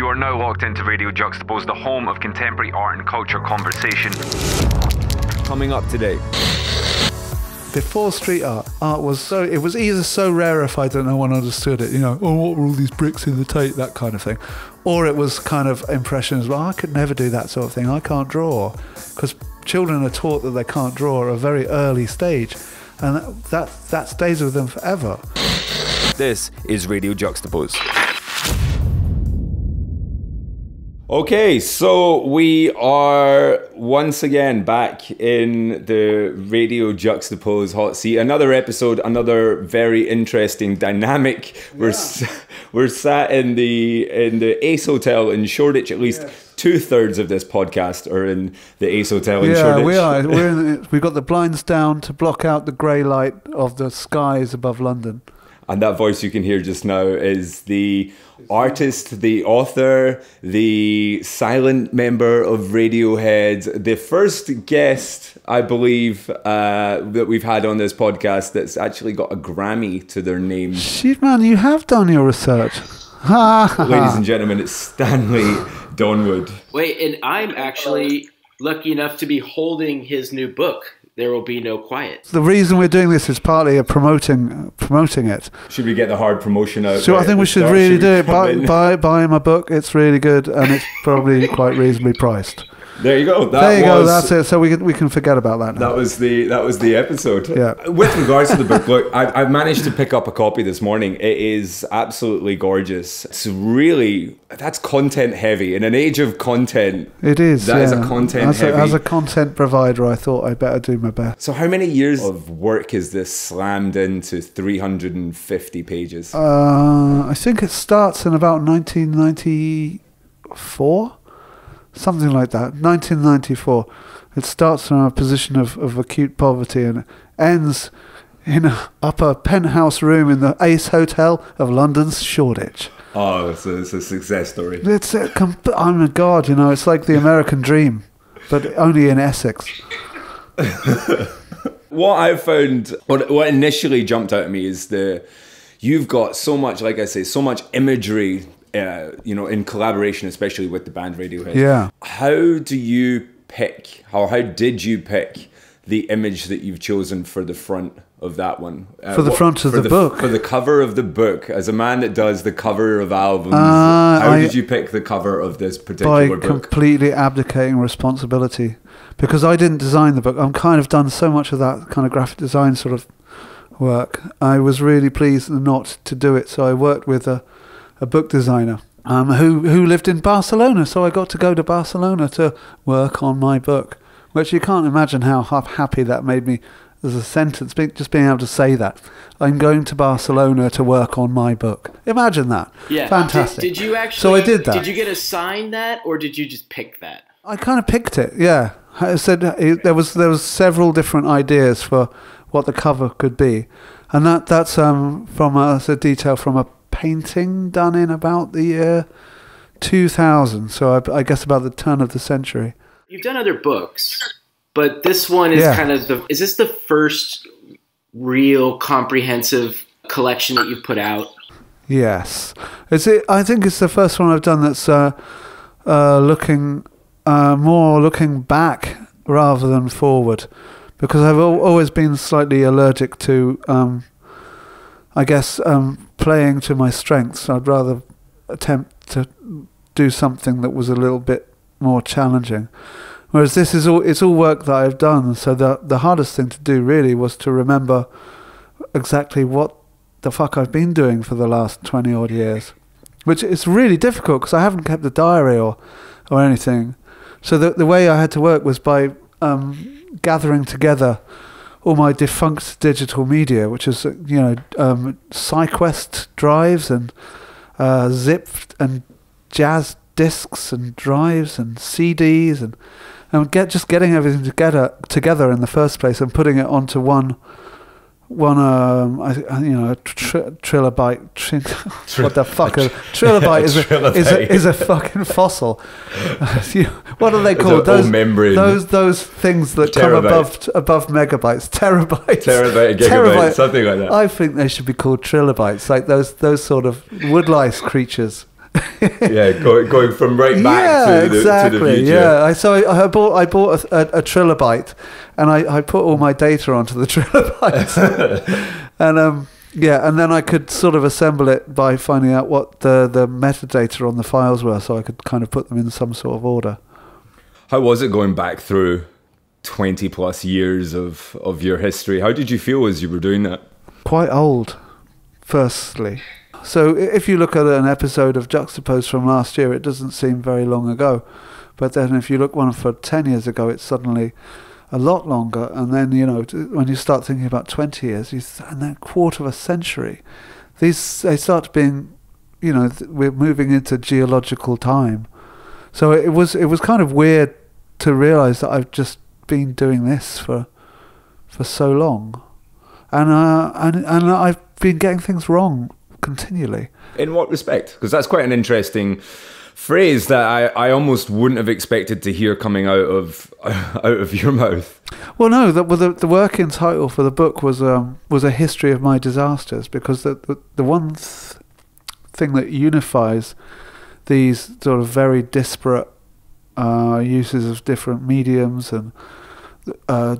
You are now locked into Radio Juxtapose, the home of contemporary art and culture conversation. Coming up today. Before street art, it was either so rarefied that no one understood it, you know, oh, what were all these bricks in the tape, that kind of thing. Or it was kind of impressions, well, I could never do that sort of thing, I can't draw. Because children are taught that they can't draw at a very early stage, and that stays with them forever. This is Radio Juxtapose. Okay, so we are once again back in the Radio Juxtapose hot seat. Another episode, another very interesting dynamic. Yeah. We're sat in the Ace Hotel in Shoreditch. At least two-thirds of this podcast are in the Ace Hotel in Shoreditch. Yeah, we are. We've got the blinds down to block out the grey light of the skies above London. And that voice you can hear just now is the artist, the author, the silent member of Radiohead, the first guest, I believe, that we've had on this podcast that's actually got a Grammy to their name. Shit, man, you have done your research. Ladies and gentlemen, it's Stanley Donwood. Wait, and I'm actually lucky enough to be holding his new book. There Will Be No Quiet. The reason we're doing this is partly a promoting it. Should we get the hard promotion out? So I think we should really do it. Buy my book. It's really good, and it's probably quite reasonably priced. There you go. There you go. That's it. So we can forget about that now. That was the episode. Yeah. With regards to the book, look, I managed to pick up a copy this morning. It is absolutely gorgeous. It's really, that's content heavy. In an age of content, it is. That is a content heavy. As a content provider, I thought I'd better do my best. So how many years of work is this slammed into 350 pages? I think it starts in about 1994. Something like that, 1994. It starts from a position of acute poverty and ends in an upper penthouse room in the Ace Hotel of London's Shoreditch. Oh, so it's a success story. It's a oh my God, you know, it's like the American dream, but only in Essex. What I found, what initially jumped out at me is you've got so much, like I say, so much imagery, you know, in collaboration, especially with the band Radiohead. Yeah. How did you pick the image that you've chosen for the front of that one? For the cover of the book. As a man that does the cover of albums, how did you pick the cover of this particular book? By completely abdicating responsibility. Because I didn't design the book. I'm kind of done so much of that kind of graphic design sort of work. I was really pleased not to do it. So I worked with a book designer who lived in Barcelona, so I got to go to Barcelona to work on my book, which you can't imagine how happy that made me as a sentence, just being able to say that. I'm going to Barcelona to work on my book. Imagine that. Yeah. Fantastic. Did you actually... So I did that. Did you get assigned that, or did you just pick that? I kind of picked it, yeah. I said there was several different ideas for what the cover could be, and that's from a detail from a painting done in about the year 2000, so I guess about the turn of the century. You've done other books, but this one is kind of the... Is this the first real comprehensive collection that you've put out? Yes. I think it's the first one I've done that's more looking back rather than forward, because I've always been slightly allergic to... playing to my strengths. I'd rather attempt to do something that was a little bit more challenging. Whereas this is all work that I've done, so the hardest thing to do really was to remember exactly what the fuck I've been doing for the last 20 odd years, which is really difficult because I haven't kept a diary or anything. So the way I had to work was by gathering together all my defunct digital media, which is, you know, SyQuest drives and Zip and Jazz discs and drives and CDs and just getting everything together in the first place and putting it onto one, what the fuck? A trilobite is a fucking fossil. What are they called? Those things that come above megabytes, terabytes, terabyte, something like that. I think they should be called trilobites, like those sort of woodlice creatures. Yeah, going from right back to the future. Yeah, so I bought a trilobite, and I put all my data onto the trilobite, and yeah, and then I could sort of assemble it by finding out what the metadata on the files were, so I could kind of put them in some sort of order. How was it going back through 20 plus years of your history? How did you feel as you were doing that? Quite old, firstly. So if you look at an episode of Juxtapose from last year, it doesn't seem very long ago. But then if you look one for 10 years ago, it's suddenly a lot longer. And then, you know, when you start thinking about 20 years, and then a quarter of a century, they start being, you know, we're moving into geological time. So it was kind of weird to realise that I've just been doing this for so long, and I've been getting things wrong continually. In what respect? Because that's quite an interesting phrase that I almost wouldn't have expected to hear coming out of your mouth. Well, no, the working title for the book was a history of my disasters, because the one thing that unifies these sort of very disparate uses of different mediums and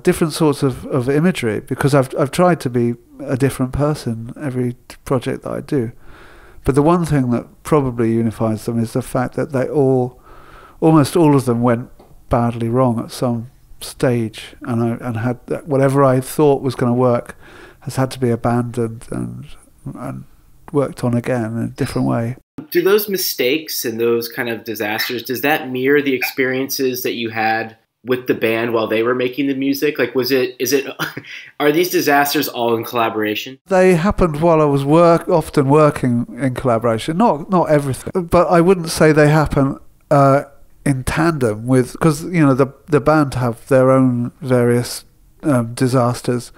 different sorts of imagery, because I've tried to be a different person every project that I do, but the one thing that probably unifies them is the fact that they almost all of them went badly wrong at some stage, and had whatever I thought was going to work has had to be abandoned and worked on again in a different way. Do those mistakes and those kind of disasters, does that mirror the experiences that you had with the band while they were making the music? Like, are these disasters all in collaboration? They happened while I was often working in collaboration. Not everything, but I wouldn't say they happen in tandem with, because, you know, the band have their own various disasters.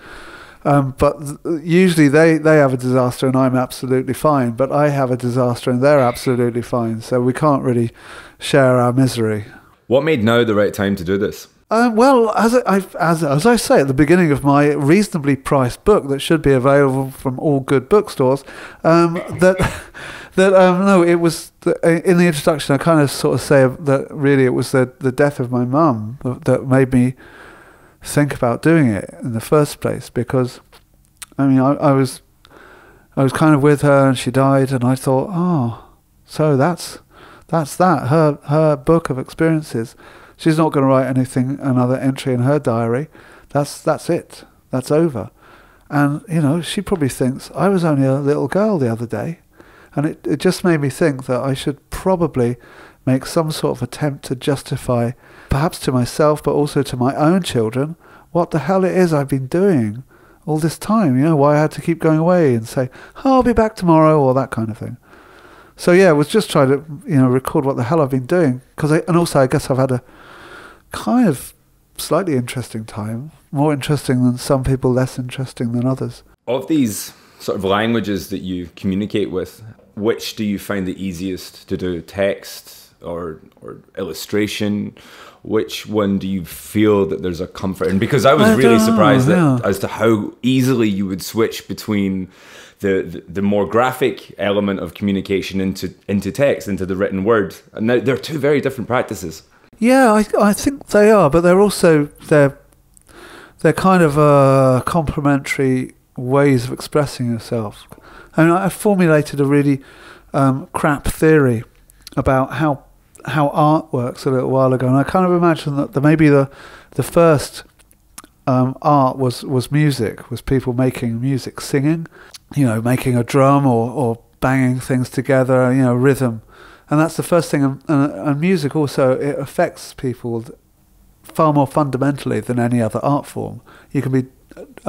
But usually they have a disaster and I'm absolutely fine, but I have a disaster and they're absolutely fine. So we can't really share our misery. What made now the right time to do this? Well, as I say at the beginning of my reasonably priced book that should be available from all good bookstores, no, it was in the introduction. I kind of sort of say that really it was the death of my mum that made me think about doing it in the first place, because I mean I was kind of with her and she died, and I thought, oh, so that's that, her book of experiences. She's not going to write another entry in her diary. That's it, that's over. And you know, she probably thinks I was only a little girl the other day, and it just made me think that I should probably make some sort of attempt to justify, perhaps to myself, but also to my own children, what the hell it is I've been doing all this time, you know, why I had to keep going away and say, oh, I'll be back tomorrow, or that kind of thing. So yeah, I was just trying to, you know, record what the hell I've been doing, and also I guess I've had a kind of slightly interesting time, more interesting than some people, less interesting than others. Of these sort of languages that you communicate with, which do you find the easiest to do, text or illustration? Which one do you feel that there's a comfort in? Because I was really surprised as to how easily you would switch between the more graphic element of communication into text, into the written word. And they're two very different practices. Yeah, I think they are, but they're also they're kind of complementary ways of expressing yourself. I mean, I formulated a really crap theory about how art works a little while ago, and I kind of imagined that maybe the first art was music, was people making music, singing, you know, making a drum or banging things together, you know, rhythm, and that's the first thing. And music also, it affects people far more fundamentally than any other art form. You can be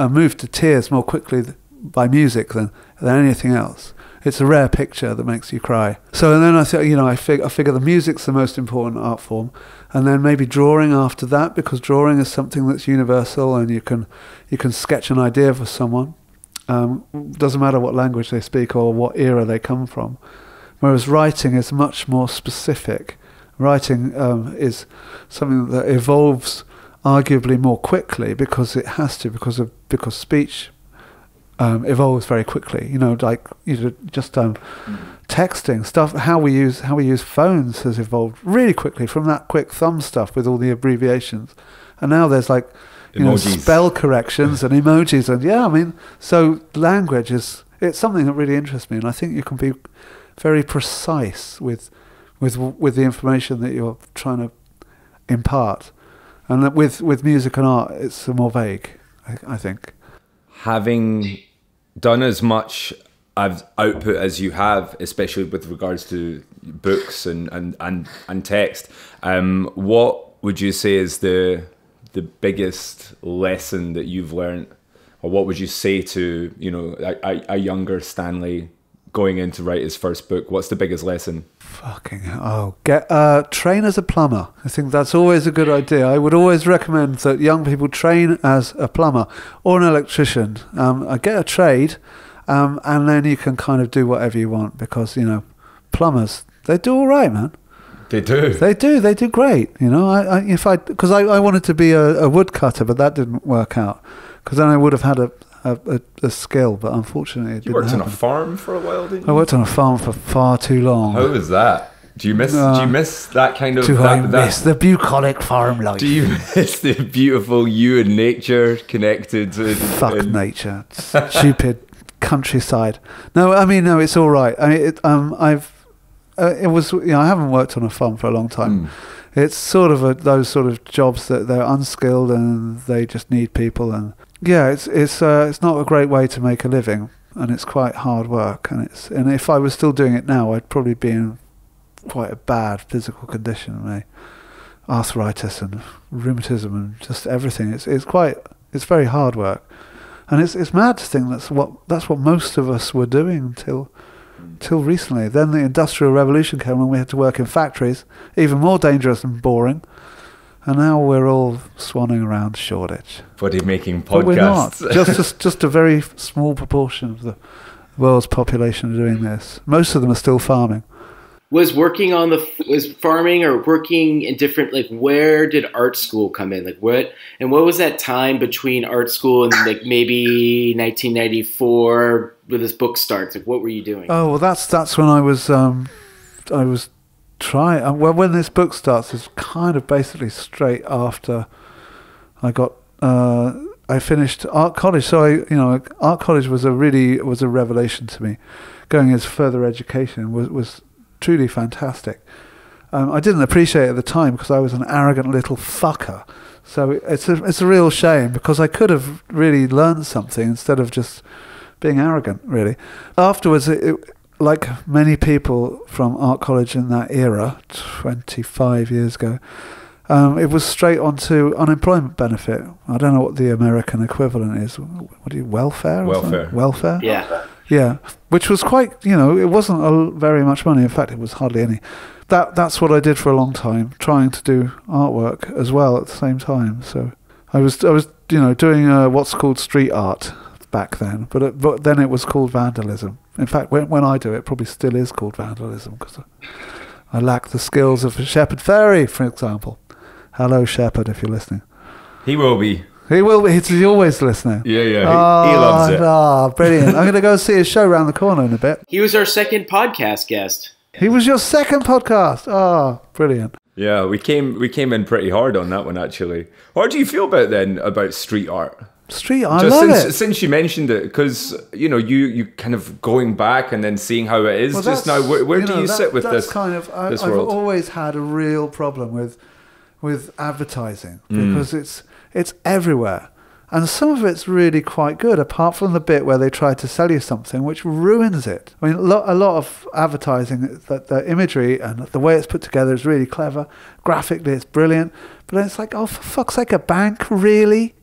moved to tears more quickly by music than anything else. It's a rare picture that makes you cry. So, and then I thought, you know, I figure the music's the most important art form, and then maybe drawing after that, because drawing is something that's universal, and you can sketch an idea for someone. Doesn't matter what language they speak or what era they come from. Whereas writing is much more specific. Writing is something that evolves arguably more quickly, because it has to, because speech evolves very quickly. You know, like just texting stuff. How we use phones has evolved really quickly from that quick thumb stuff with all the abbreviations, and now there's like you know, spell corrections and emojis, and yeah, I mean, so language is something that really interests me, and I think you can be very precise with the information that you're trying to impart, and with music and art, it's more vague, I think. Having done as much output as you have, especially with regards to books and text, what would you say is the biggest lesson that you've learned, or what would you say to a younger Stanley going in to write his first book? What's the biggest lesson? Fucking hell. Train as a plumber. I think that's always a good idea. I would always recommend that young people train as a plumber or an electrician. Get a trade, and then you can kind of do whatever you want, because, you know, plumbers, they do all right, man. They do. They do. They do great. You know, because I wanted to be a woodcutter, but that didn't work out, because then I would have had a skill, but unfortunately it didn't. You worked on a farm for a while, didn't you? I worked on a farm for far too long. How was that? Do you miss that kind of... Do I miss the bucolic farm life? Do you miss the beautiful you and nature connected? Fuck nature. Stupid countryside. No, I mean, no, it's all right. I mean, I haven't worked on a farm for a long time. Mm. It's sort of those sort of jobs that they're unskilled and they just need people, and yeah, it's not a great way to make a living, and it's quite hard work, and if I was still doing it now, I'd probably be in quite a bad physical condition, like arthritis and rheumatism and just everything. It's very hard work, and it's mad to think that's what most of us were doing till recently. Then the Industrial Revolution came and we had to work in factories, even more dangerous and boring. And now we're all swanning around Shoreditch. Body making podcasts. But we're not. Just a very small proportion of the world's population are doing this. Most of them are still farming. Was farming or working in different, like, where did art school come in? Like, what was that time between art school and like maybe 1994 where this book starts? Like, what were you doing? Oh, well, that's when I was when this book starts is kind of basically straight after I got I finished art college. So art college was a revelation to me. Going as further education was truly fantastic. I didn't appreciate it at the time because I was an arrogant little fucker. So it's a real shame, because I could have really learned something instead of just being arrogant. Really, afterwards like many people from art college in that era, 25 years ago, it was straight onto unemployment benefit. I don't know what the American equivalent is. What do you, welfare? Welfare. Welfare? Yeah. Yeah, which was quite, it wasn't very much money. In fact, it was hardly any. That's what I did for a long time, trying to do artwork as well at the same time. So I was doing what's called street art back then, but then it was called vandalism. In fact, when I do it, it probably still is called vandalism, because I lack the skills of Shepherd Fairey, for example. Hello, Shepherd, if you're listening. He will be. He will be. He's always listening. Yeah, yeah. He loves it. Oh, brilliant. I'm going to go see his show around the corner in a bit. He was our second podcast guest. He was your second podcast. Oh, brilliant. Yeah, we came in pretty hard on that one, actually. How do you feel about street art? Street art, I love it. Since you mentioned it, because you kind of going back and then seeing how it is just now. Where do you sit with this? I've always had a real problem with advertising, because it's everywhere, and some of it's really quite good, apart from the bit where they try to sell you something, which ruins it. I mean, a lot of advertising, the imagery and the way it's put together is really clever. Graphically, it's brilliant, but then it's like, oh, for fuck's sake, a bank, really?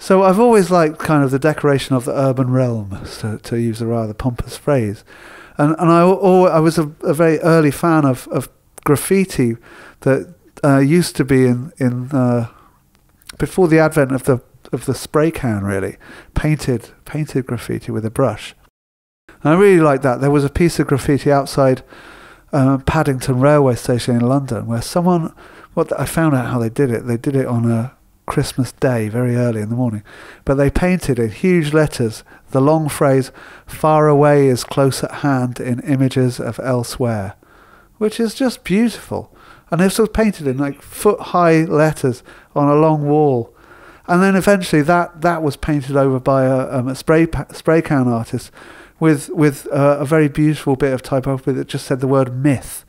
So I've always liked kind of the decoration of the urban realm, to use a rather pompous phrase. And I was a very early fan of graffiti that used to be in before the advent of the spray can, really, painted graffiti with a brush. And I really liked that. There was a piece of graffiti outside Paddington railway station in London where someone, I found out how they did it. They did it on a Christmas Day, very early in the morning. But they painted in huge letters the long phrase, "Far away is close at hand in images of elsewhere," which is just beautiful. And they've sort of painted in like foot-high letters on a long wall. And then eventually that was painted over by a spray can artist with a very beautiful bit of typography that just said the word myth,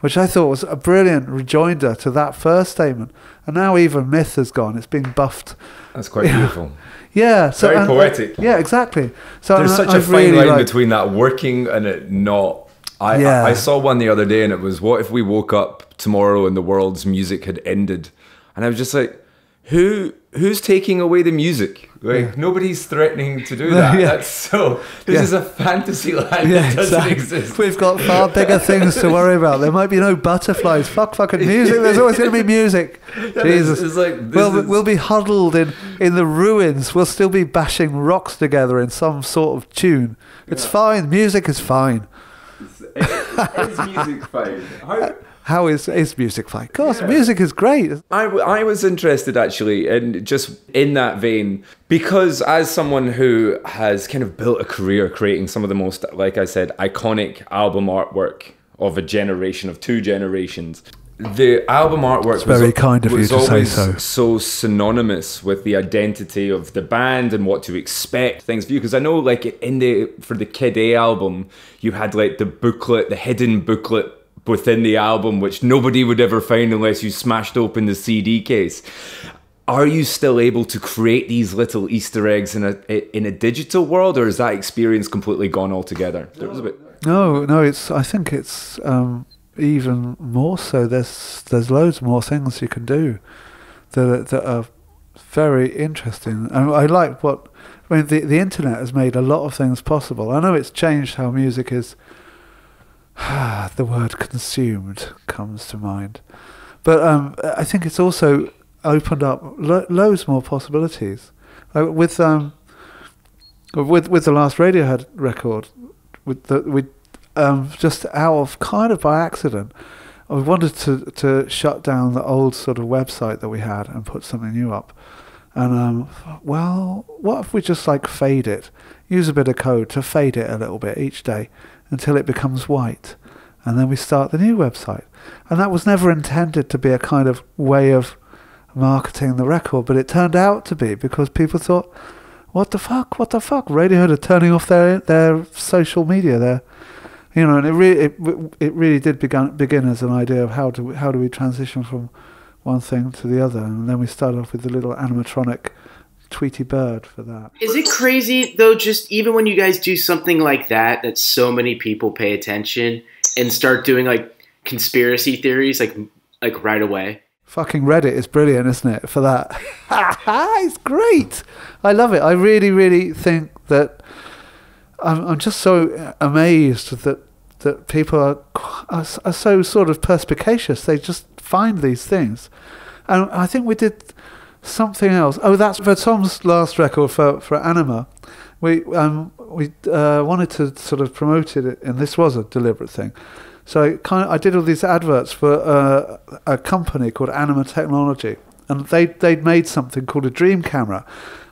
which I thought was a brilliant rejoinder to that first statement. And now even myth has gone. It's been buffed. That's quite beautiful. Yeah. So, very poetic. Yeah, exactly. So there's such a fine line between that working and it not. I saw one the other day and it was, what if we woke up tomorrow and the world's music had ended? And I was just like, who's taking away the music? Like, nobody's threatening to do that. That's so, this is a fantasy land that doesn't exist. We've got far bigger things to worry about. There might be no butterflies. Fuck fucking music. There's always going to be music. Jesus. It's like, we'll be huddled in the ruins. We'll still be bashing rocks together in some sort of tune. It's fine. Music is fine. Is music fine? How is music fine? Of course, music is great. I was interested, actually, and just in that vein, because as someone who has kind of built a career creating some of the most, like I said, iconic album artwork of a generation, of two generations, the album artwork was always so synonymous with the identity of the band and what to expect things for you. Because I know, like, for the Kid A album, you had like the booklet, the hidden booklet within the album, which nobody would ever find unless you smashed open the CD case. Are you still able to create these little Easter eggs in a digital world, or is that experience completely gone altogether? There was a bit. No. I think it's. Even more so, there's loads more things you can do that are very interesting. And I like the internet has made a lot of things possible. I know it's changed how music is. The word consumed comes to mind, but I think it's also opened up loads more possibilities. With the last Radiohead record, just out of kind of by accident, I wanted to shut down the old sort of website that we had and put something new up. And well, what if we just like fade it? Use a bit of code to fade it a little bit each day until it becomes white, and then we start the new website. And that was never intended to be a kind of way of marketing the record, but it turned out to be, because people thought, what the fuck? Radiohead are turning off their social media there. You know, and it really did begin as an idea of how do we transition from one thing to the other, and then we started off with the little animatronic Tweety Bird for that. Is it crazy though? Just even when you guys do something like that, that so many people pay attention and start doing like conspiracy theories, like right away. Fucking Reddit is brilliant, isn't it? For that, it's great. I love it. I really, really think that. I'm just so amazed that people are so sort of perspicacious. They just find these things. And I think we did something else. Oh, that's for Tom's last record for Anima. We wanted to sort of promote it, and this was a deliberate thing. So I did all these adverts for a company called Anima Technology, and they'd made something called a dream camera.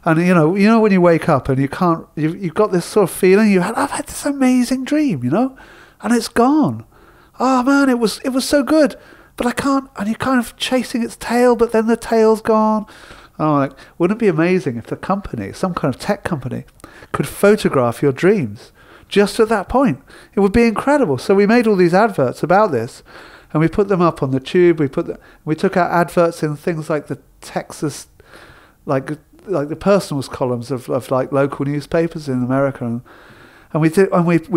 And you know when you wake up and you can't, you've got this sort of feeling. I've had this amazing dream, and it's gone. Oh man, it was so good, but I can't. And you're kind of chasing its tail, but then the tail's gone. And I'm like, wouldn't it be amazing if the company, some kind of tech company, could photograph your dreams just at that point? It would be incredible. So we made all these adverts about this, and we put them up on the Tube. We took out adverts in things like the Texas, like the personals columns of like local newspapers in America, and we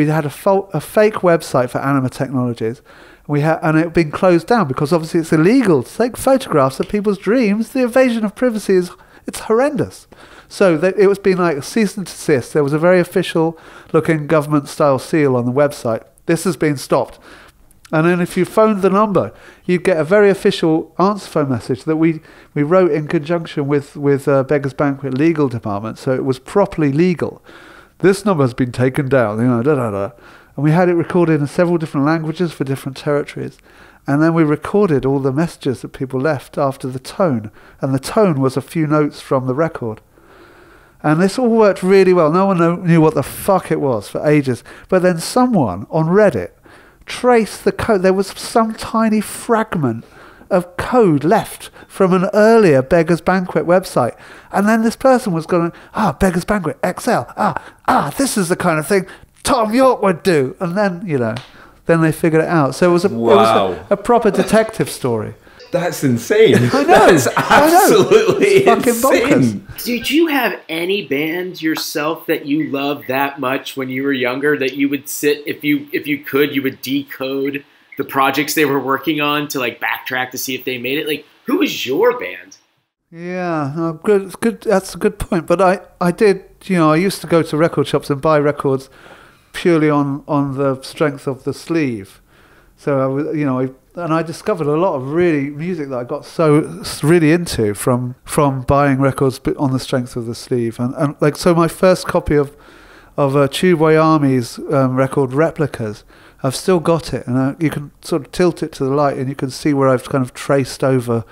had a fake website for Anima Technologies, and it had been closed down because obviously it's illegal to take photographs of people's dreams. The invasion of privacy is horrendous. So it was being like a cease and desist. There was a very official looking government style seal on the website. This has been stopped. And then if you phoned the number, you'd get a very official answer phone message that we wrote in conjunction with Beggar's Banquet legal department, so it was properly legal. This number has been taken down, da, da, da. And we had it recorded in several different languages for different territories. And then we recorded all the messages that people left after the tone. And the tone was a few notes from the record. And this all worked really well. No one knew what the fuck it was for ages. But then someone on Reddit traced the code. There was some tiny fragment of code left from an earlier Beggar's Banquet website. And then this person was going, Beggar's Banquet, XL, this is the kind of thing Thom Yorke would do. And then, you know, then they figured it out. So it was a proper detective story. That's insane. I know. That's absolutely insane. Bonkers. Did you have any bands yourself that you loved that much when you were younger that you would sit, if you could, you would decode the projects they were working on to like backtrack to see if they made it? Like, who was your band? Yeah, good. It's good. That's a good point. But I did, you know, I used to go to record shops and buy records purely on the strength of the sleeve. So I was, you know, I discovered a lot of really music that I got so really into from buying records on the strength of the sleeve, and like so my first copy of Tubeway Army's record Replicas, I've still got it, and you can sort of tilt it to the light and you can see where I've kind of traced over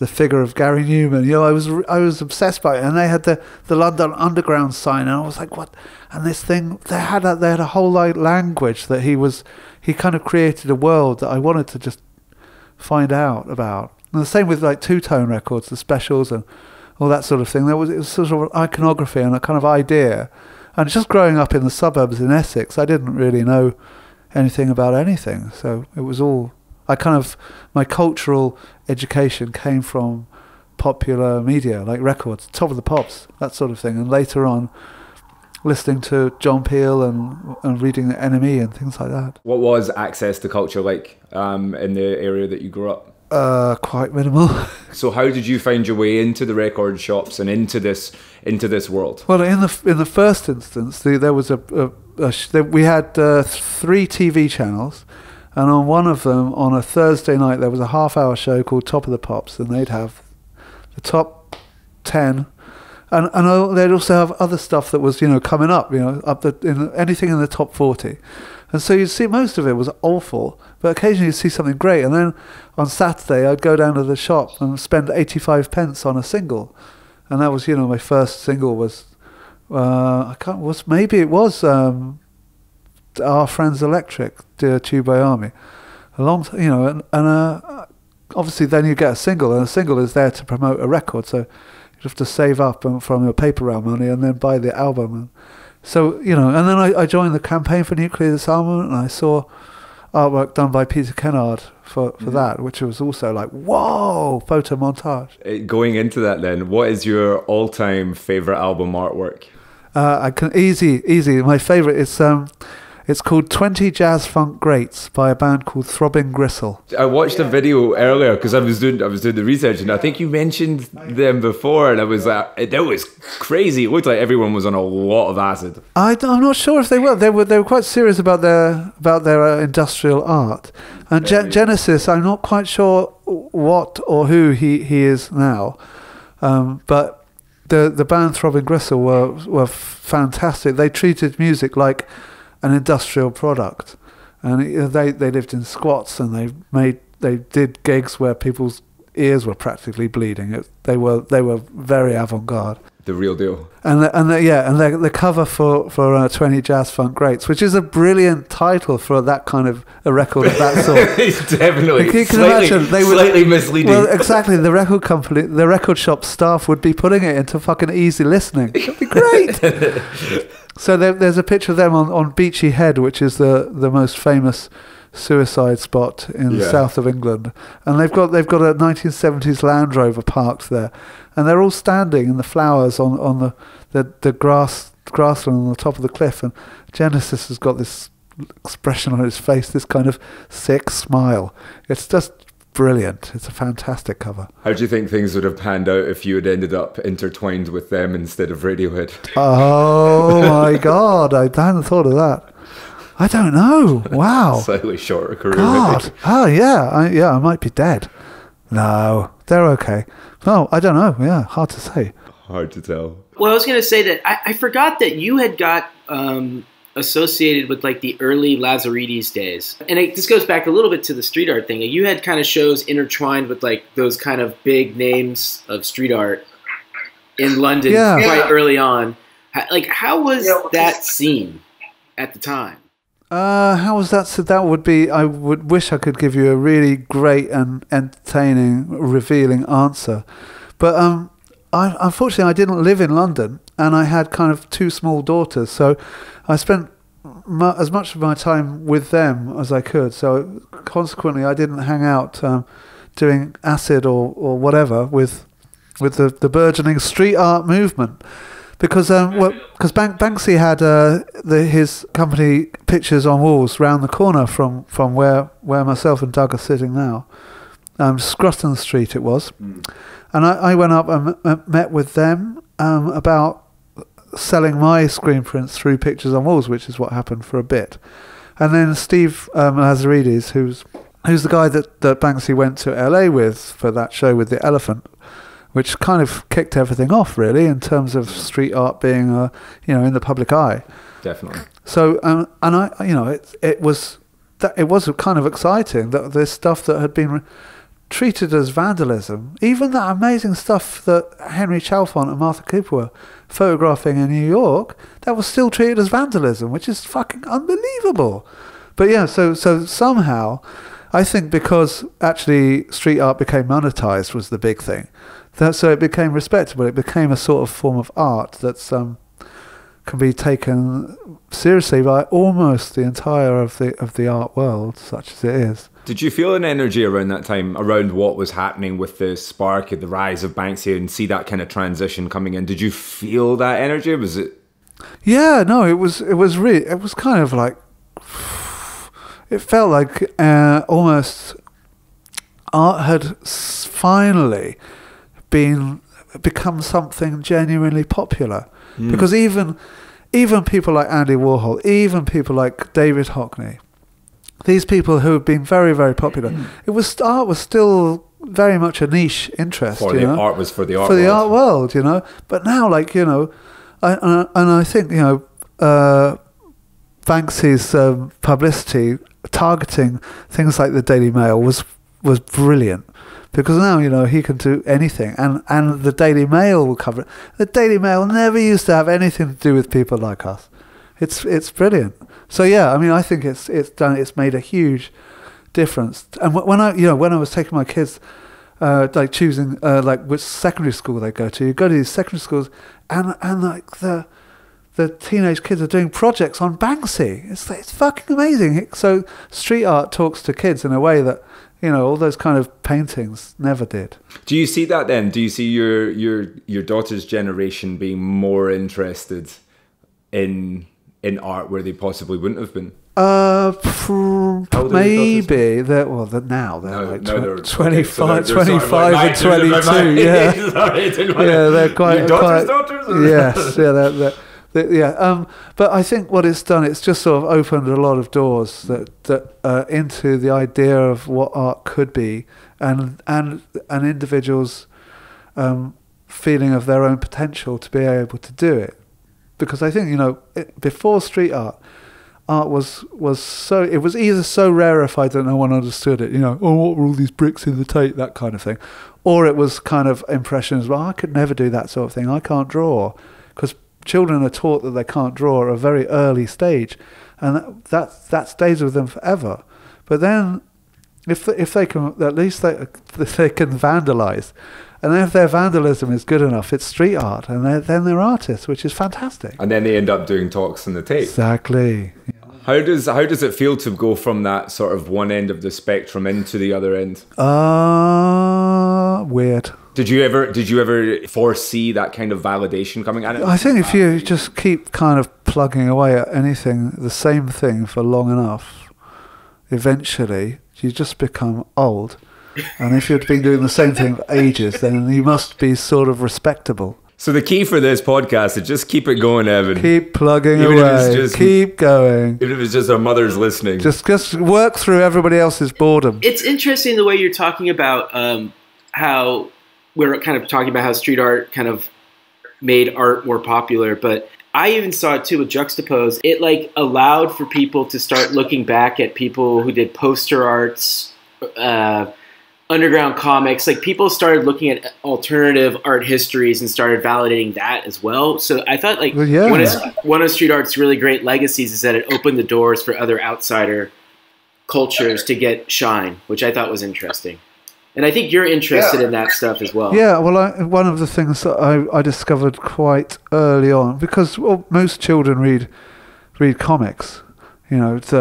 the figure of Gary Neumann. You know, I was obsessed by it, and they had the London Underground sign, and I was like, what? And this thing, they had a whole like language that he kind of created a world that I wanted to just find out about. And the same with like two-tone records, the Specials and all that sort of thing. It was sort of iconography and a kind of idea. And just growing up in the suburbs in Essex, I didn't really know anything about anything, so it was all. My cultural education came from popular media, like records, Top of the Pops, that sort of thing. And later on, listening to John Peel and reading the NME and things like that. What was access to culture like in the area that you grew up? Quite minimal. So how did you find your way into the record shops and into this world? Well, in the first instance, there was we had 3 TV channels. And on one of them, on a Thursday night, there was a half-hour show called Top of the Pops, and they'd have the top 10, and they'd also have other stuff that was, you know, coming up, you know, anything in the top 40. And so you'd see most of it was awful, but occasionally you'd see something great. And then on Saturday, I'd go down to the shop and spend 85 pence on a single, and that was, you know, my first single was Our Friends Electric, Dear Tubeway Army, obviously then you get a single, and a single is there to promote a record, so you have to save up from your paper round money and then buy the album. And so, you know, and then I joined the Campaign for Nuclear Disarmament, and I saw artwork done by Peter Kennard for that, which was also like, whoa, photo montage. Going into that then, what is your all-time favourite album artwork? My favourite is... It's called 20 Jazz Funk Greats by a band called Throbbing Gristle. I watched a video earlier because I was doing the research, and I think you mentioned them before, and I was like, that was crazy. It looked like everyone was on a lot of acid. I'm not sure if they were. They were quite serious about their industrial art. And Genesis, I'm not quite sure what or who he is now, but the band Throbbing Gristle were fantastic. They treated music like an industrial product, and they lived in squats, and they did gigs where people's ears were practically bleeding. They were very avant-garde, the real deal. And the cover for 20 Jazz Funk Greats, which is a brilliant title for that kind of a record of that sort. It's definitely slightly misleading. Well, exactly. The record shop staff would be putting it into fucking easy listening. It'd be great. So there's a picture of them on Beachy Head, which is the most famous suicide spot in the south of England, and they've got a 1970s Land Rover parked there, and they're all standing in the flowers on the grassland on the top of the cliff, and Genesis has got this expression on his face, this kind of sick smile. It's just brilliant. It's a fantastic cover. How do you think things would have panned out if you had ended up intertwined with them instead of Radiohead? Oh my God, I hadn't thought of that. I don't know. Wow. Slightly shorter career. God. Maybe. Oh yeah. I might be dead. No, they're okay. No, I don't know. Yeah, hard to say. Hard to tell. Well, I was going to say that I forgot that you had got associated with like the early Lazaridis days. And it just goes back a little bit to the street art thing. You had kind of shows intertwined with like those kind of big names of street art in London quite early on. Like, how was that scene at the time? How was that? So that would be, I would wish I could give you a really great and entertaining, revealing answer. But unfortunately, I didn't live in London, and I had kind of two small daughters. So I spent as much of my time with them as I could. So consequently, I didn't hang out doing acid or whatever with the burgeoning street art movement. Because Banksy had his company Pictures on Walls round the corner from where myself and Doug are sitting now. Scrutton Street it was. Mm. And I went up and met with them about selling my screen prints through Pictures on Walls, which is what happened for a bit. And then Steve Lazaridis, who's the guy that Banksy went to LA with for that show with the elephant, which kind of kicked everything off, really, in terms of street art being, in the public eye. Definitely. So, and I, it was kind of exciting that this stuff that had been treated as vandalism, even that amazing stuff that Henry Chalfont and Martha Cooper were photographing in New York, that was still treated as vandalism, which is fucking unbelievable. But yeah, so somehow, I think because actually street art became monetized was the big thing. So it became respectable. It became a sort of form of art that's can be taken seriously by almost the entire of the art world, such as it is. Did you feel an energy around that time, around what was happening with the spark of the rise of Banksy and see that kind of transition coming in? Did you feel that energy? Was it? Yeah, no, it was really, it was kind of like, it felt like almost art had finally become something genuinely popular, because even people like Andy Warhol, even people like David Hockney, these people who have been very, very popular, art was still very much a niche interest. Art was for the art world. But now, I think Banksy's publicity targeting things like the Daily Mail was brilliant. Because now, he can do anything. And the Daily Mail will cover it. The Daily Mail never used to have anything to do with people like us. It's brilliant. So, yeah, I mean, I think it's made a huge difference. And when I was taking my kids, choosing, which secondary school they go to, you go to these secondary schools, and the teenage kids are doing projects on Banksy. It's fucking amazing. So street art talks to kids in a way that, all those kind of paintings never did. Do you see that then? Do you see your daughter's generation being more interested in art where they possibly wouldn't have been? Maybe that. Well, now they're they're 25, okay, so they're 25 sort of like and 22. Yeah, sorry, they're quite. Your daughters? Yes, yeah, yeah. But I think what it's done, it's just sort of opened a lot of doors that into the idea of what art could be, and an individual's feeling of their own potential to be able to do it. Because I think before street art, art was either so rarefied that no one understood it. Oh, what were all these bricks in the tape, that kind of thing, or it was kind of impressions. Well, I could never do that sort of thing. I can't draw. Children are taught that they can't draw at a very early stage, and that stays with them forever. But then, if they can, at least they can vandalize, and if their vandalism is good enough, it's street art, and then they're artists, which is fantastic. And then they end up doing talks on the tape. Exactly. How does it feel to go from that sort of one end of the spectrum into the other end? Weird. Did you ever foresee that kind of validation coming? I think if you just keep kind of plugging away at anything, the same thing for long enough, eventually you just become old. And if you've been doing the same thing for ages, then you must be sort of respectable. So the key for this podcast is just keep it going, Evan. Keep plugging away. Keep going. Even if it's just our mothers listening. Just work through everybody else's boredom. It's interesting the way you're talking about how... We're kind of talking about how street art kind of made art more popular, but I even saw it too with Juxtapose. It like allowed for people to start looking back at people who did poster arts, underground comics. Like people started looking at alternative art histories and started validating that as well. So I thought like one of street art's really great legacies is that it opened the doors for other outsider cultures to get shine, which I thought was interesting. And I think you're interested in that stuff as well. Yeah, well, one of the things that I discovered quite early on, because most children read comics, you know, it's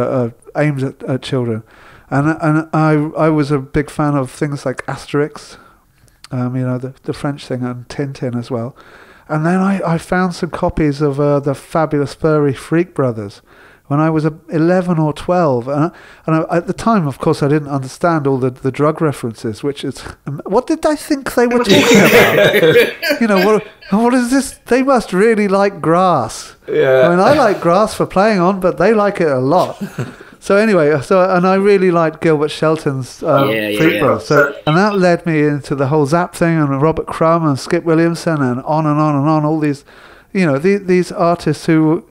aimed at children. And I was a big fan of things like Asterix, you know, the French thing, and Tintin as well. And then I found some copies of the Fabulous Furry Freak Brothers when I was 11 or 12. And at the time, of course, I didn't understand all the drug references, which is... What did I think they were talking about? You know, what is this? They must really like grass. Yeah. I mean, I like grass for playing on, but they like it a lot. So anyway, and I really liked Gilbert Shelton's Freak Brothers. So, and that led me into the whole Zap thing and Robert Crumb and Skip Williamson and on and on and on, all these, you know, these artists who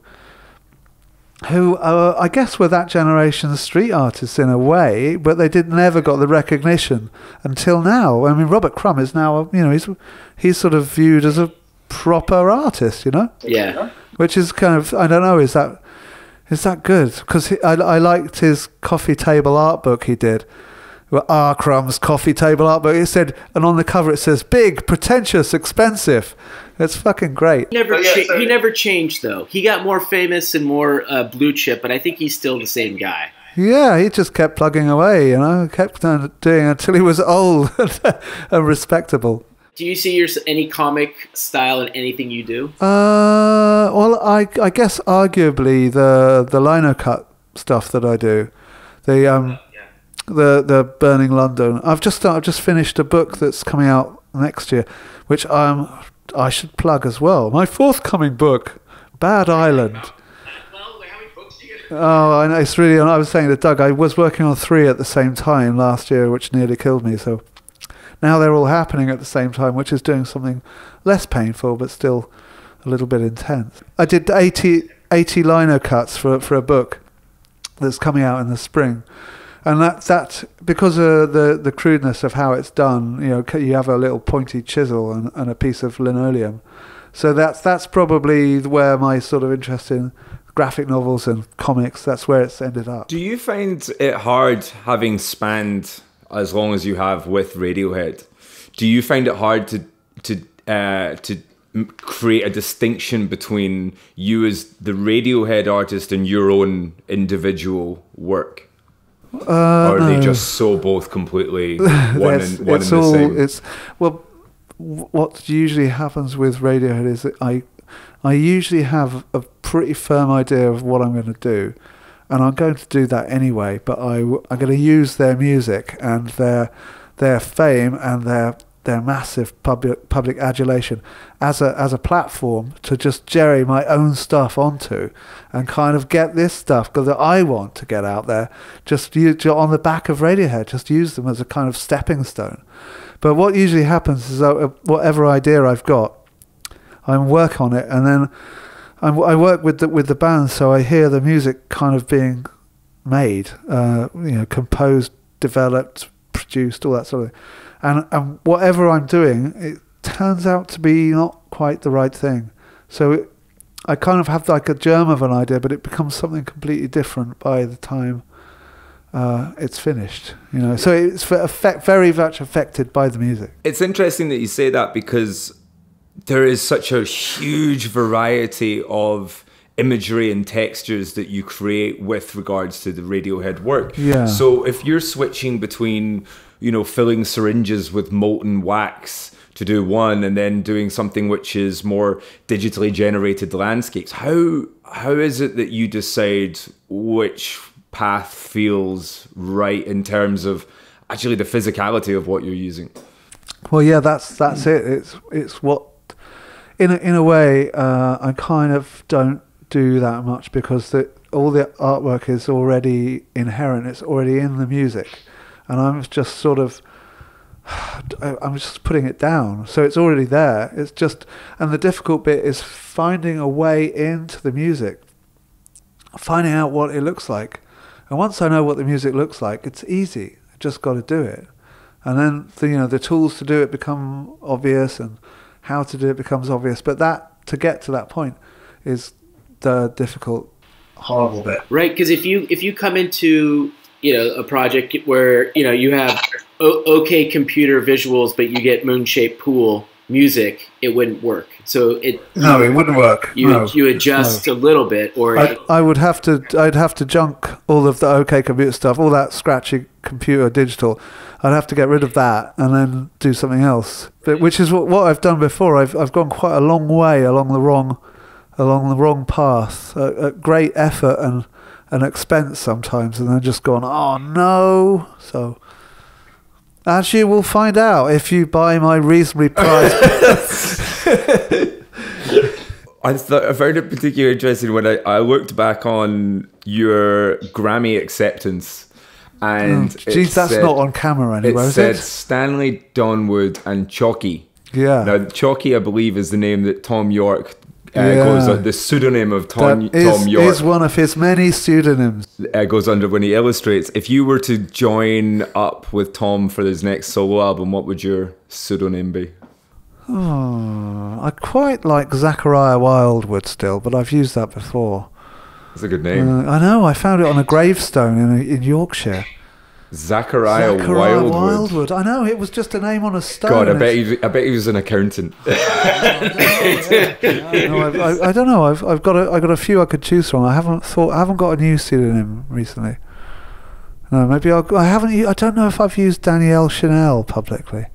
I guess were that generation's street artists in a way, but they never got the recognition until now. I mean, Robert Crumb is now, you know, he's sort of viewed as a proper artist, you know? Yeah. Which is kind of, I don't know, is that good? Because I liked his coffee table art book he did. R. Crumb's coffee table art book. It said, and on the cover it says, big, pretentious, expensive. It's fucking great. He never changed, though. He got more famous and more blue chip, but I think he's still the same guy. Yeah, he just kept plugging away, you know, kept doing until he was old and respectable. Do you see any comic style in anything you do? Well, I guess arguably the lino cut stuff that I do, the Burning London. I've just finished a book that's coming out next year, which I should plug as well. My forthcoming book, Bad Island. Well, how many books do you get? Oh, I know, it's really. I was saying to Doug, I was working on 3 at the same time last year, which nearly killed me. So. Now they're all happening at the same time, which is doing something less painful, but still a little bit intense. I did 80 lino cuts for a book that's coming out in the spring. And that because of the crudeness of how it's done, you know, you have a little pointy chisel and a piece of linoleum. So that's probably where my sort of interest in graphic novels and comics, that's where it's ended up. Do you find it hard having spanned... as long as you have with Radiohead, do you find it hard to create a distinction between you as the Radiohead artist and your own individual work? Or are they just so both completely one and the same? Well, what usually happens with Radiohead is that I usually have a pretty firm idea of what I'm going to do. And I'm going to do that anyway, but I'm going to use their music and their fame and their massive public adulation as a platform to just jerry my own stuff onto and kind of get this stuff that I want to get out there, just on the back of Radiohead, just use them as a kind of stepping stone. But what usually happens is whatever idea I've got, I work on it, and then I work with the band, so I hear the music kind of being made, you know, composed, developed, produced, all that sort of thing. And whatever I'm doing, it turns out to be not quite the right thing. So I kind of have like a germ of an idea, but it becomes something completely different by the time it's finished, you know. So it's very much affected by the music. It's interesting that you say that, because there is such a huge variety of imagery and textures that you create with regards to the Radiohead work. Yeah. So if you're switching between, you know, filling syringes with molten wax to do one, and then doing something which is more digitally generated landscapes, how is it that you decide which path feels right in terms of actually the physicality of what you're using? Well, yeah, that's it. It's what. In a way, I kind of don't do that much, because all the artwork is already inherent. It's already in the music, and I'm just sort of I'm just putting it down. So it's already there. It's just, and the difficult bit is finding a way into the music, finding out what it looks like. And once I know what the music looks like, it's easy. I just got to do it. And then the, you know, the tools to do it become obvious, and how to do it becomes obvious. But that, to get to that point, is the difficult, horrible bit. Right, because if you come into, you know, a project where, you know, you have okay computer visuals, but you get moon-shaped pool music, it wouldn't work. So it it wouldn't work. You adjust a little bit, or I'd have to junk all of the okay computer stuff, all that scratchy computer digital. I'd have to get rid of that and then do something else. But, which is what I've done before. I've gone quite a long way along the wrong path at great effort and expense sometimes, and then just gone, oh no. So as you will find out if you buy my reasonably priced I found it particularly interesting when I looked back on your Grammy acceptance, and geez, that's not on camera anywhere, is it? It said Stanley Donwood and Chalky. Yeah. Now Chalky, I believe, is the name that Thom Yorke goes under, the pseudonym of Thom Yorke. Is one of his many pseudonyms. Goes under when he illustrates. If you were to join up with Thom for his next solo album, what would your pseudonym be? Oh, I quite like Zachariah Wildwood still, but I've used that before. That's a good name. I know, I found it on a gravestone in Yorkshire. Zachariah Wildwood. I know, it was just a name on a stone. God, I bet he was an accountant. I don't know. I've got a few I could choose from. I haven't got a new pseudonym recently. No, maybe I don't know if I've used Danielle Chanel publicly.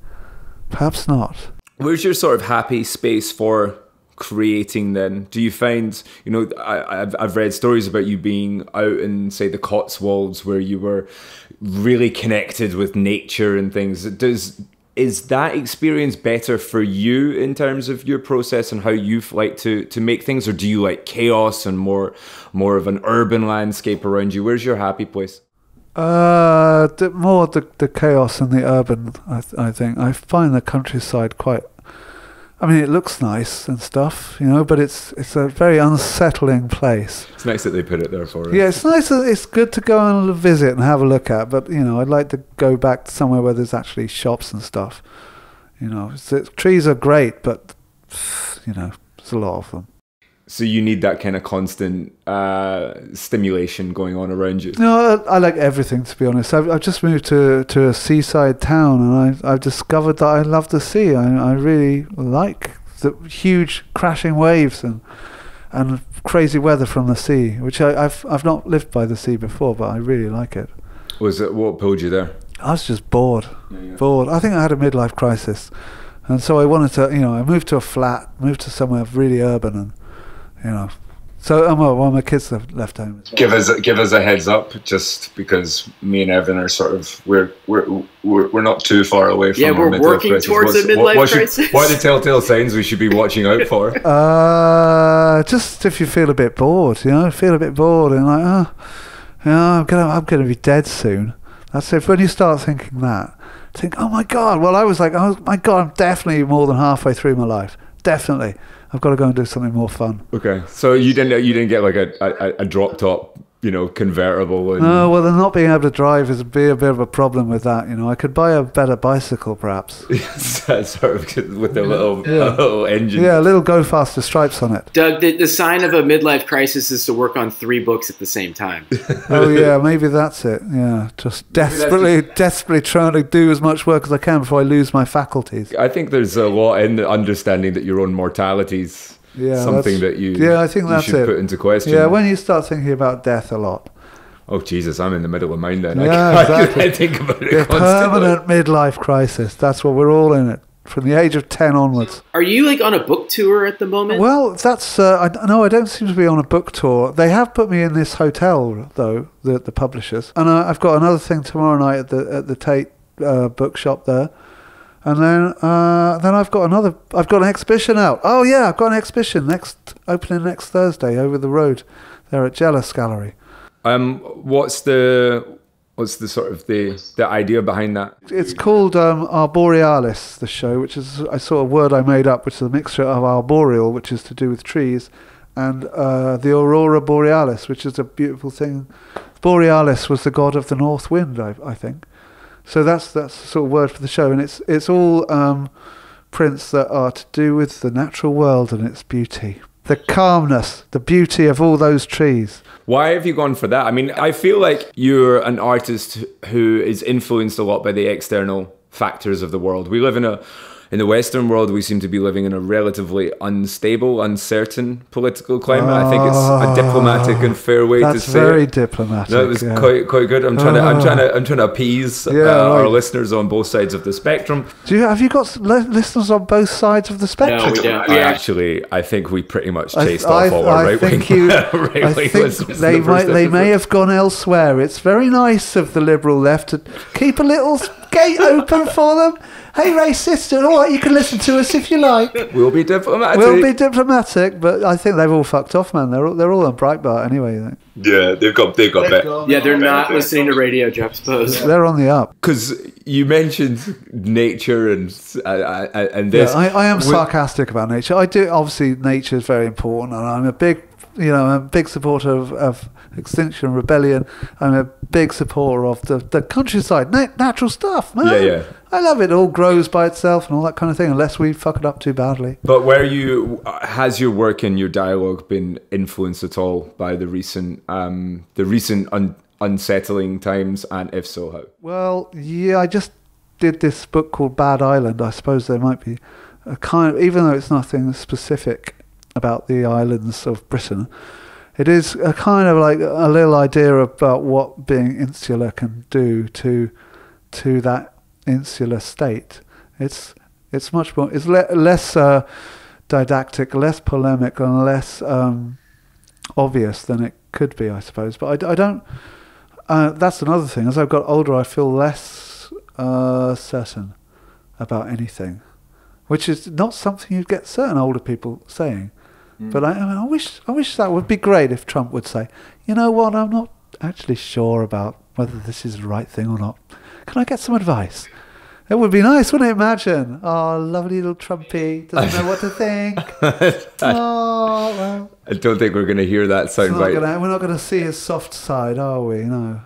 Perhaps not. Where's your sort of happy space for creating then? Do you find, you know, I've read stories about you being out in, say, the Cotswolds, where you were really connected with nature and things. Is that experience better for you in terms of your process and how you like to make things, or do you like chaos and more of an urban landscape around you? Where's your happy place? More the chaos and the urban. I think I find the countryside quite. I mean, it looks nice and stuff, you know, but it's a very unsettling place. It's nice that they put it there for us. Yeah, it's nice. It's good to go and visit and have a look at, but, you know, I'd like to go back to somewhere where there's actually shops and stuff. You know, trees are great, but, you know, there's a lot of them. So you need that kind of constant stimulation going on around you. No, I like everything, to be honest. I've just moved to a seaside town, and I've discovered that I love the sea. I really like the huge crashing waves and crazy weather from the sea, which I've not lived by the sea before, but I really like it. Was it what pulled you there? I was just bored. Yeah. Bored. I think I had a midlife crisis, and so I wanted to. You know, I moved to a flat, moved to somewhere really urban and. You know, so well, my kids left home as well. Give us a heads up, just because me and Evan are sort of we're not too far away from. Yeah, we're working towards a midlife crisis. What are the telltale signs we should be watching out for? Just if you feel a bit bored, you know, and like, you know, I'm gonna be dead soon. That's if when you start thinking that, think, oh my god. Well, I was like, oh my god, I'm definitely more than halfway through my life. Definitely. I've got to go and do something more fun. Okay, so you didn't get like a drop top, you know, convertible. And no, well, the not being able to drive is a bit of a problem with that. You know, I could buy a better bicycle, perhaps. Yes, sort of with a little engine. Yeah, a little go faster stripes on it. Doug, the sign of a midlife crisis is to work on 3 books at the same time. Oh yeah, maybe that's it. Yeah, just desperately trying to do as much work as I can before I lose my faculties. I think there's a lot in the understanding that your own mortality's. Yeah, something that you should put into question. Yeah, when you start thinking about death a lot. Oh, Jesus, I'm in the middle of mine then. Yeah, exactly. I think about it constantly. Permanent midlife crisis. That's what we're all in it, from the age of 10 onwards. Are you like on a book tour at the moment? Well, that's... no, I don't seem to be on a book tour. They have put me in this hotel, though, the publishers. And I've got another thing tomorrow night at the Tate bookshop there. And then I've got an exhibition out. Oh yeah, I've got an exhibition opening next Thursday over the road there at Jealous Gallery. What's the What's the sort of the idea behind that? It's called Arborealis, the show, which is a word I made up, which is a mixture of arboreal, which is to do with trees, and the aurora borealis, which is a beautiful thing. Borealis was the god of the north wind, I think. So that's the sort of word for the show, and it's all prints that are to do with the natural world and its beauty. The calmness, the beauty of all those trees. Why have you gone for that? I mean, I feel like you're an artist who is influenced a lot by the external factors of the world. We live in the Western world, we seem to be living in a relatively unstable, uncertain political climate. I think it's a diplomatic and fair way to say it. That's very diplomatic. That was quite good. I'm trying to appease our listeners on both sides of the spectrum. Have you got listeners on both sides of the spectrum? No, we don't. I think we pretty much chased off all our right-wing listeners. They may have gone elsewhere. It's very nice of the liberal left to keep a little gate open for them. Hey, racist, all right, you can listen to us if you like. We'll be diplomatic. We'll be diplomatic, but I think they've all fucked off, man. They're all on Breitbart anyway. Yeah, they've got that. Yeah, they're not listening to Radio Juxtapose. They're on the up. Because you mentioned nature and this. Yeah, I am sarcastic about nature. I do, obviously, nature is very important, and I'm a big, I'm a big supporter of Extinction Rebellion. I'm a big supporter of the countryside, natural stuff, man. Yeah. I love it. All grows by itself and all that kind of thing, unless we fuck it up too badly. But has your work and your dialogue been influenced at all by the recent unsettling times, and if so, how? Well, yeah, I just did this book called Bad Island. I suppose there might be a kind of, even though it's nothing specific about the islands of Britain, it is a kind of like a little idea about what being insular can do to that insular state. It's much more, it's less didactic, less polemic, and less obvious than it could be, I suppose. But I don't. That's another thing. As I've got older, I feel less certain about anything, which is not something you'd get certain older people saying. But I wish that would be great if Trump would say, you know what, I'm not actually sure about whether this is the right thing or not. Can I get some advice? It would be nice, wouldn't it? Imagine. Oh, lovely little Trumpy. Doesn't know what to think. Well, I don't think we're going to hear that soundbite. We're not going to see his soft side, are we? No.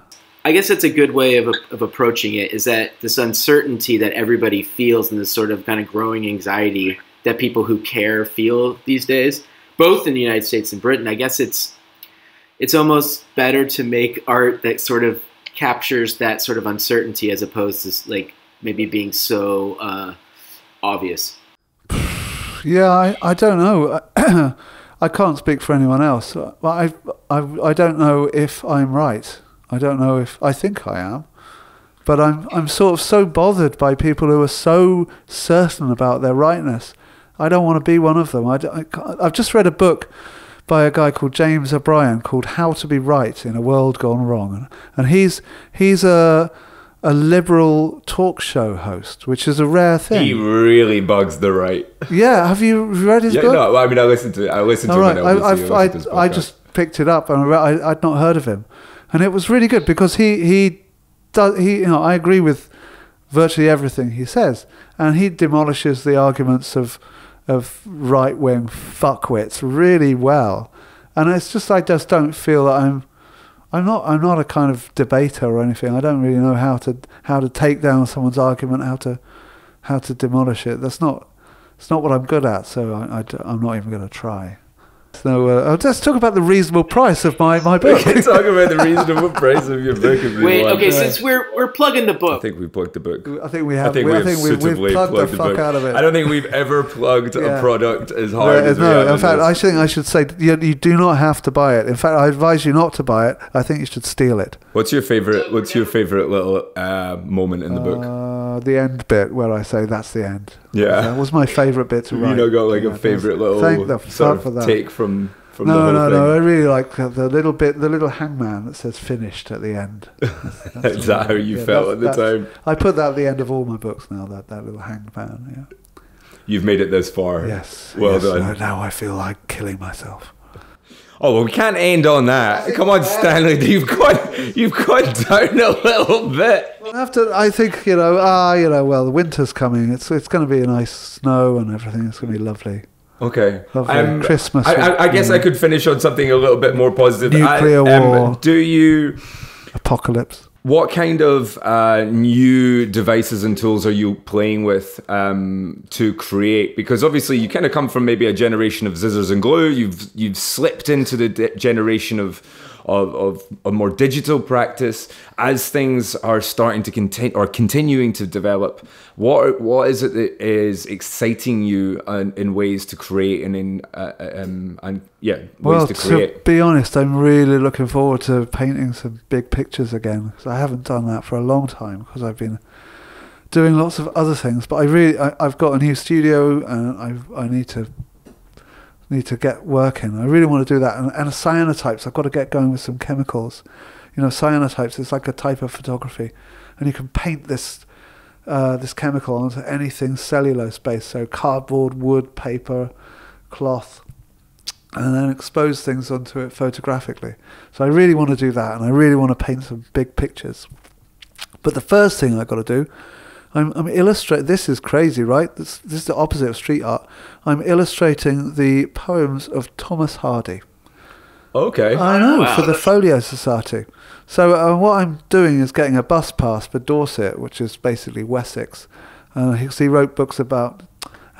I guess that's a good way of approaching it, is that this uncertainty that everybody feels and this sort of kind of growing anxiety that people who care feel these days, both in the United States and Britain. I guess it's almost better to make art that sort of captures that sort of uncertainty as opposed to like maybe being so obvious. Yeah, I don't know. I can't speak for anyone else. I don't know if I'm right. I don't know if I think I am. But I'm sort of so bothered by people who are so certain about their rightness. I don't want to be one of them. I've just read a book by a guy called James O'Brien called How to Be Right in a World Gone Wrong. And he's a liberal talk show host, which is a rare thing. He really bugs the right. Yeah, have you read his book? No, I mean, I listened to it. I just picked it up, and I'd not heard of him. And it was really good because he I agree with virtually everything he says. And he demolishes the arguments of right-wing fuckwits really well, and it's just I just don't feel that I'm not a kind of debater or anything. I don't really know how to take down someone's argument, how to demolish it. It's not what I'm good at, so I'm not even going to try. So let's talk about the reasonable price of my book. We can talk about the reasonable price of your book. Since we're plugging the book. I think we plugged the book. I think we have. I think we've plugged the fuck out of it. I don't think we've ever plugged a product as hard as we have. In fact, I think I should say you do not have to buy it. In fact, I advise you not to buy it. I think you should steal it. What's your favorite little moment in the book? The end bit where I say that's the end. Yeah, that was my favorite bit to write. You know, got like a favorite little take from the whole thing. No. I really like the little bit, the little hangman that says "finished" at the end. That's Is that how you felt at the time? I put that at the end of all my books now. That little hangman. Yeah. You've made it this far. Yes. Well done. Now I feel like killing myself. Oh well, we can't end on that. Come on, Stanley, you've gone down a little bit. Well, after I think, you know, well, the winter's coming. It's going to be a nice snow and everything. It's going to be lovely. Okay. Lovely Christmas. I guess I could finish on something a little bit more positive. Nuclear war. Do you? Apocalypse. What kind of new devices and tools are you playing with to create? Because obviously you kind of come from maybe a generation of scissors and glue. You've slipped into the generation of a more digital practice. As things are starting to continuing to develop, what is it that is exciting you in ways to create and in ways to create? Well, to be honest, I'm really looking forward to painting some big pictures again, because I haven't done that for a long time, because I've been doing lots of other things. But I've got a new studio, and I need to get working. I really want to do that, and cyanotypes. I've got to get going with some chemicals. You know, cyanotypes is like a type of photography, and you can paint this chemical onto anything cellulose based, so cardboard, wood, paper, cloth, and then expose things onto it photographically. So I really want to do that, and I really want to paint some big pictures. But the first thing I've got to do, I'm illustrating. This is crazy, right? This is the opposite of street art. I'm illustrating the poems of Thomas Hardy. Okay. I know, wow. For the Folio Society. So what I'm doing is getting a bus pass for Dorset, which is basically Wessex. He wrote books about,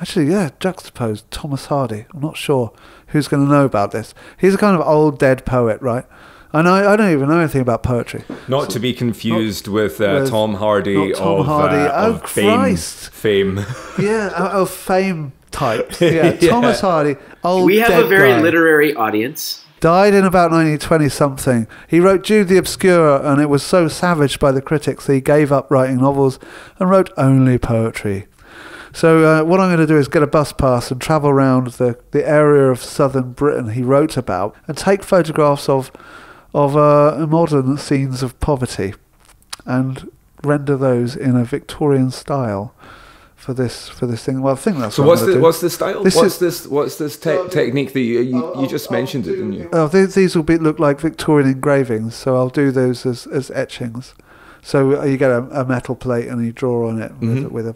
actually, yeah, Juxtapose, Thomas Hardy. I'm not sure who's going to know about this. He's a kind of old dead poet, right? And I don't even know anything about poetry. Not to be confused with Tom Hardy. Of Christ. Fame. Yeah, of fame types. Yeah, yeah. Thomas Hardy. We have a very literary audience. Died in about 1920-something. He wrote Jude the Obscure, and it was so savaged by the critics that he gave up writing novels and wrote only poetry. So what I'm going to do is get a bus pass and travel around the area of southern Britain he wrote about and take photographs of modern scenes of poverty and render those in a Victorian style for this thing. Well, I think that's so. What's the style? What's this technique that you just mentioned it, didn't you? Oh, these will look like Victorian engravings, so I'll do those as etchings. So you get a metal plate and you draw on it with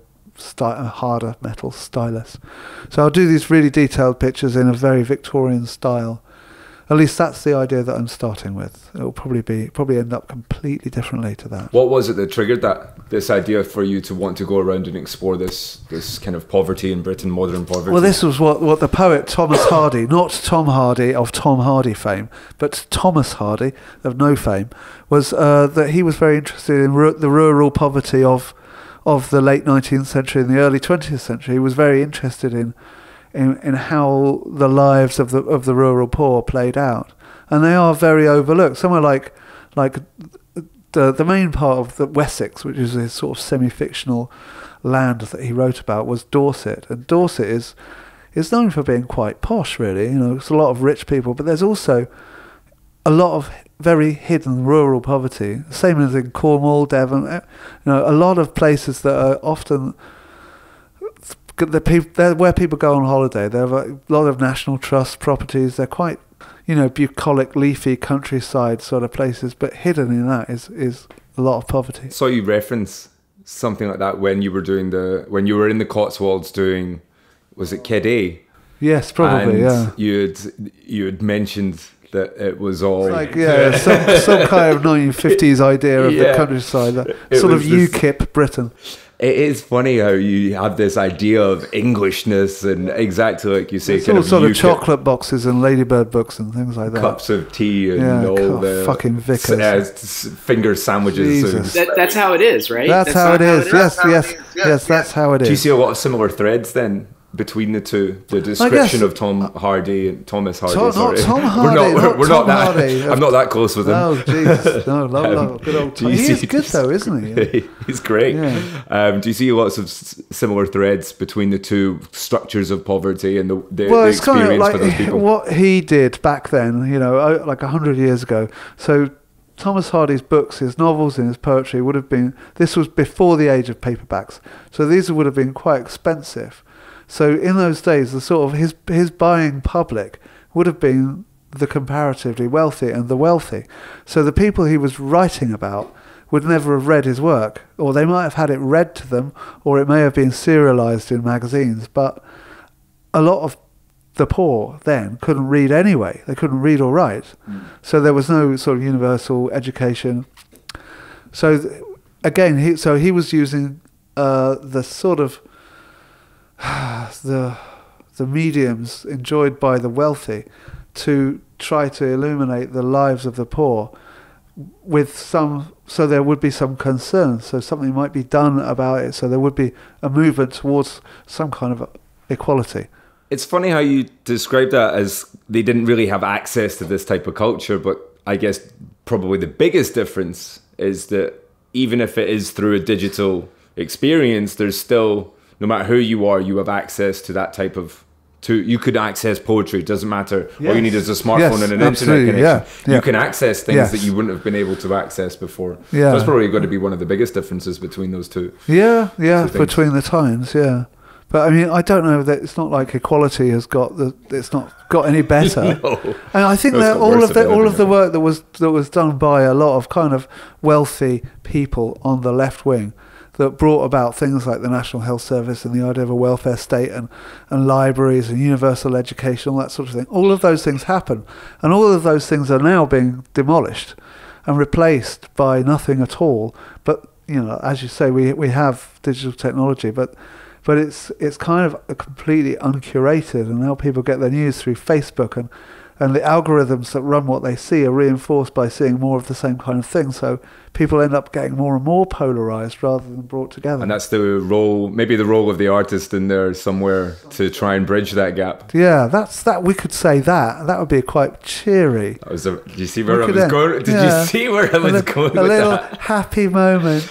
a harder metal stylus. So I'll do these really detailed pictures in a very Victorian style. At least that's the idea that I'm starting with. It'll probably end up completely differently to that. What was it that triggered this idea for you to want to go around and explore this kind of poverty in Britain, modern poverty? Well, this was what the poet Thomas Hardy, not Tom Hardy of Tom Hardy fame, but Thomas Hardy of no fame, was that he was very interested in the rural poverty of the late 19th century and the early 20th century. He was very interested in how the lives of the rural poor played out, and they are very overlooked. Somewhere like the main part of the Wessex, which is this sort of semi-fictional land that he wrote about, was Dorset, and Dorset is known for being quite posh, really. You know, it's a lot of rich people, but there's also a lot of very hidden rural poverty. Same as in Cornwall, Devon, you know, a lot of places that are often where people go on holiday. There are a lot of National Trust properties. They're quite, you know, bucolic, leafy countryside sort of places, but hidden in that is a lot of poverty. So you reference something like that when you were when you were in the Cotswolds doing, was it Kid A? Yes, probably. And yeah, you had mentioned that it was all like, yeah, some kind of 1950s idea of the countryside, sort of UKIP Britain. It is funny how you have this idea of Englishness and exactly like you say. It's kind all of sort of chocolate boxes and ladybird books and things like that. Cups of tea and all the fucking Vickers. Finger sandwiches. And that's how it is, right? That's how it is. Yes, that's how it is. Do you see a lot of similar threads then between the two? The description of Tom Hardy and Thomas Hardy. We're not that. I'm not that close with him. Oh, Jesus. No, love. Good old Tom. He's good though, isn't he? Yeah. He's great. Yeah. Do you see lots of similar threads between the two structures of poverty and the experience kind of like for those people? What he did back then, you know, like 100 years ago. So Thomas Hardy's books, his novels and his poetry would have been, this was before the age of paperbacks. So these would have been quite expensive. So in those days, the sort of his buying public would have been the comparatively wealthy and the wealthy. So the people he was writing about would never have read his work, or they might have had it read to them, or it may have been serialized in magazines, but a lot of the poor then couldn't read anyway. They couldn't read or write. Mm. So there was no sort of universal education. So again, he was using the sort of the mediums enjoyed by the wealthy to try to illuminate the lives of the poor with some, so there would be some concern, so something might be done about it, so there would be a movement towards some kind of equality. It's funny how you describe that as they didn't really have access to this type of culture, but I guess probably the biggest difference is that even if it is through a digital experience, there's still, no matter who you are, you have access to that type of, you could access poetry, it doesn't matter. Yes. All you need is a smartphone and an internet connection. Yeah. You can access things that you wouldn't have been able to access before. Yeah. So that's probably going to be one of the biggest differences between those two. Yeah, yeah, between the times, yeah. But I mean, I don't know that it's not like equality has got the, it's not got any better. No. And I think that all of the work that was done by a lot of kind of wealthy people on the left wing, that brought about things like the National Health Service and the idea of a welfare state and libraries and universal education, all that sort of thing. All of those things happen. And all of those things are now being demolished and replaced by nothing at all. But, you know, as you say, we have digital technology, but it's kind of completely uncurated, and now people get their news through Facebook, and the algorithms that run what they see are reinforced by seeing more of the same kind of thing. So people end up getting more and more polarised rather than brought together. And that's the role, maybe the role of the artist in there somewhere to try and bridge that gap. Yeah, we could say that. That would be quite cheery. Did you see where I was going? A little happy moment.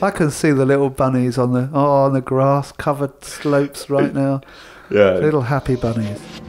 I can see the little bunnies on the grass covered slopes right now. Yeah. Little happy bunnies.